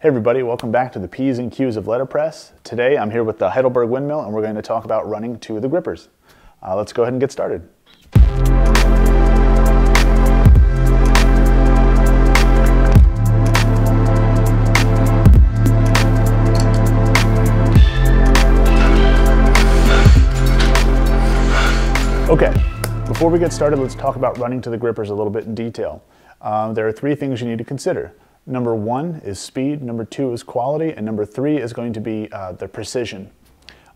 Hey everybody, welcome back to the P's and Q's of Letterpress. Today I'm here with the Heidelberg Windmill and we're going to talk about running to the grippers. Let's go ahead and get started. Okay, before we get started, let's talk about running to the grippers a little bit in detail. There are three things you need to consider. Number one is speed, number two is quality, and number three is going to be the precision.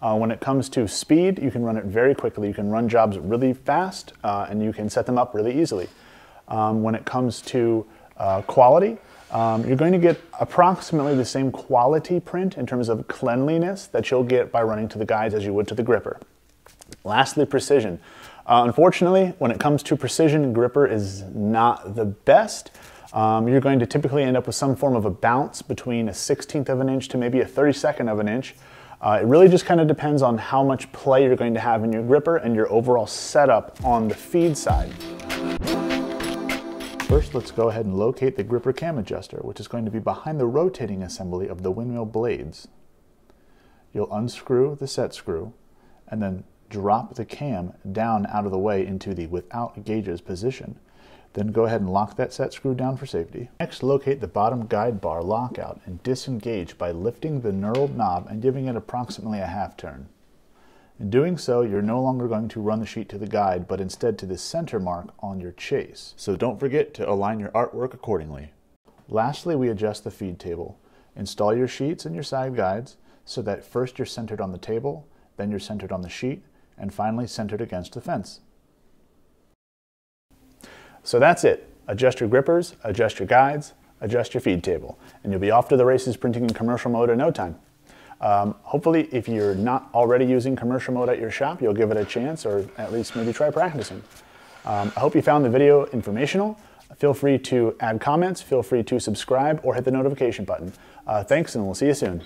When it comes to speed, you can run it very quickly. You can run jobs really fast and you can set them up really easily. When it comes to quality, you're going to get approximately the same quality print in terms of cleanliness that you'll get by running to the guides as you would to the gripper. Lastly, precision. Unfortunately, when it comes to precision, gripper is not the best. You're going to typically end up with some form of a bounce between a 16th of an inch to maybe a 32nd of an inch. It really just kind of depends on how much play you're going to have in your gripper and your overall setup on the feed side. First, let's go ahead and locate the gripper cam adjuster, which is going to be behind the rotating assembly of the windmill blades. You'll unscrew the set screw and then drop the cam down out of the way into the without gauges position. Then go ahead and lock that set screw down for safety. Next, locate the bottom guide bar lockout and disengage by lifting the knurled knob and giving it approximately a half turn. In doing so, you're no longer going to run the sheet to the guide, but instead to the center mark on your chase. So don't forget to align your artwork accordingly. Lastly, we adjust the feed table. Install your sheets and your side guides so that first you're centered on the table, then you're centered on the sheet, and finally centered against the fence. So that's it. Adjust your grippers, adjust your guides, adjust your feed table, and you'll be off to the races printing in commercial mode in no time. Hopefully, if you're not already using commercial mode at your shop, you'll give it a chance or at least maybe try practicing. I hope you found the video informational. Feel free to add comments, feel free to subscribe or hit the notification button. Thanks, and we'll see you soon.